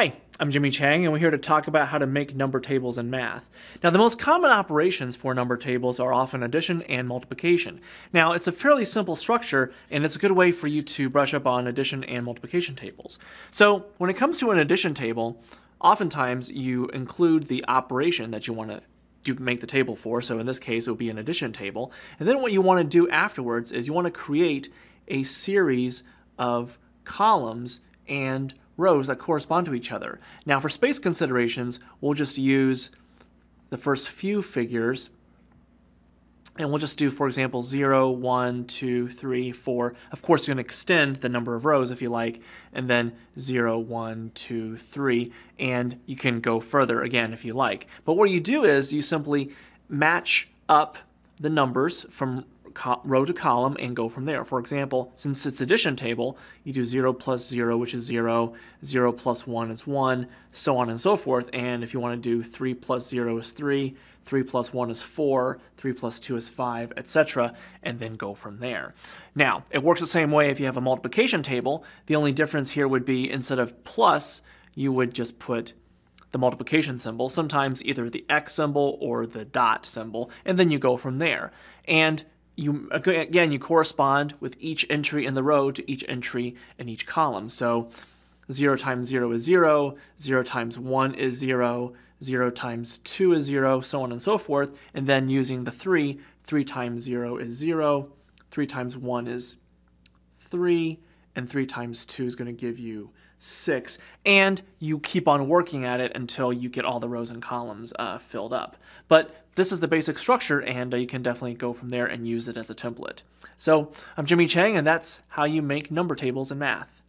Hi, I'm Jimmy Chang, and we're here to talk about how to make number tables in math. Now, the most common operations for number tables are often addition and multiplication. Now, it's a fairly simple structure, and it's a good way for you to brush up on addition and multiplication tables. So, when it comes to an addition table, oftentimes you include the operation that you want to make the table for. So, in this case, it would be an addition table. And then what you want to do afterwards is you want to create a series of columns and rows that correspond to each other. Now for space considerations, we'll just use the first few figures, and we'll just do, for example, 0, 1, 2, 3, 4. Of course, you're going to extend the number of rows if you like, and then 0, 1, 2, 3, and you can go further again if you like. But what you do is you simply match up the numbers from row to column and go from there. For example, since it's addition table, you do 0 plus 0, which is 0, 0 plus 1 is 1, so on and so forth. And if you want to do 3 plus 0 is 3, 3 plus 1 is 4, 3 plus 2 is 5, etc., and then go from there. Now, it works the same way if you have a multiplication table. The only difference here would be instead of plus, you would just put the multiplication symbol, sometimes either the X symbol or the dot symbol, and then you go from there. And you correspond with each entry in the row to each entry in each column. So 0 times 0 is 0, 0 times 1 is 0, 0 times 2 is 0, so on and so forth. And then using the 3, 3 times 0 is 0, 3 times 1 is 3, and 3 times 2 is going to give you 6. And you keep on working at it until you get all the rows and columns filled up. But this is the basic structure, and you can definitely go from there and use it as a template. So I'm Jimmy Chang, and that's how you make number tables in math.